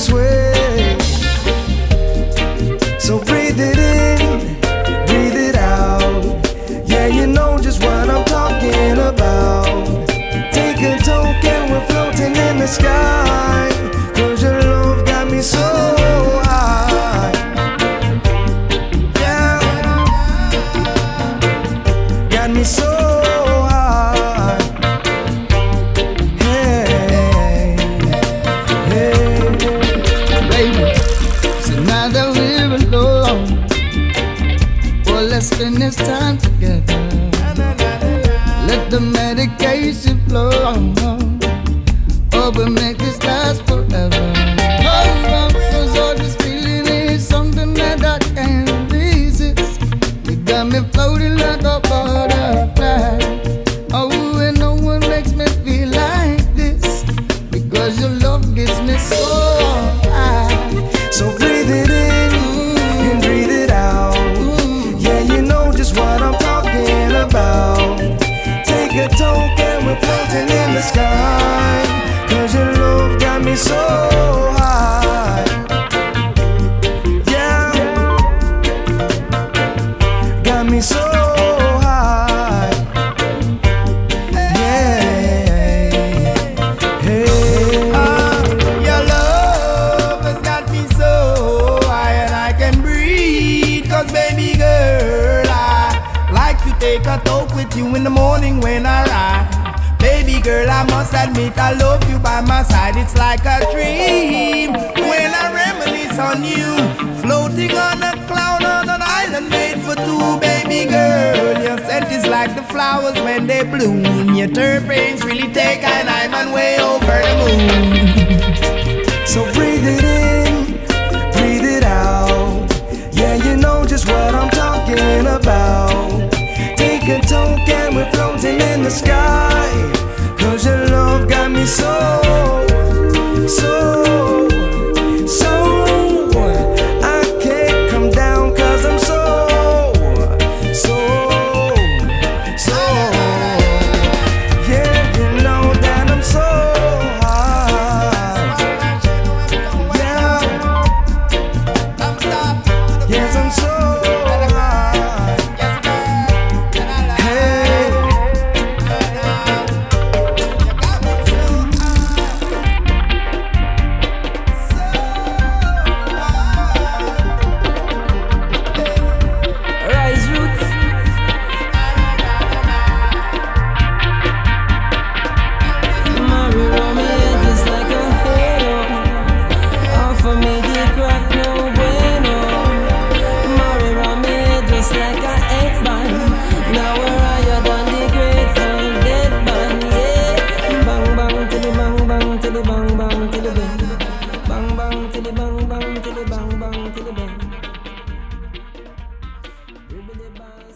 sway. So breathe it in, breathe it out. Yeah, you know just what I'm talking about. Take a toke and we're floating in the sky, 'cause your love got me so high. Yeah, got me so spend this time together. Let the medication flow. Oh, we'll make this last forever. Oh, this feeling is something that I can't resist. You got me floating like a butterfly. Oh, and no one makes me feel like this, because your love gets me so high. So breathe it in. Take a toke and we're floating in the sky, 'cause your love got me so high. Yeah, got me so high. Yeah, hey. Your love has got me so high, and I can breathe, 'cause baby girl, take a talk with you in the morning when I ride. Baby girl, I must admit I love you by my side. It's like a dream when I reminisce on you, floating on a cloud on an island made for two. Baby girl, your scent is like the flowers when they bloom. Your terpenes really take an island way over the moon. So breathe it in, breathe it out. Yeah, you know just what I'm talking about. Take a toke and we're floating in the sky, 'cause your love got me so, so, so. I can't come down 'cause I'm so, so, so. Yeah, you know that I'm so high. Yeah, yes, I'm so high. Bang bang to the bang bang to the bang.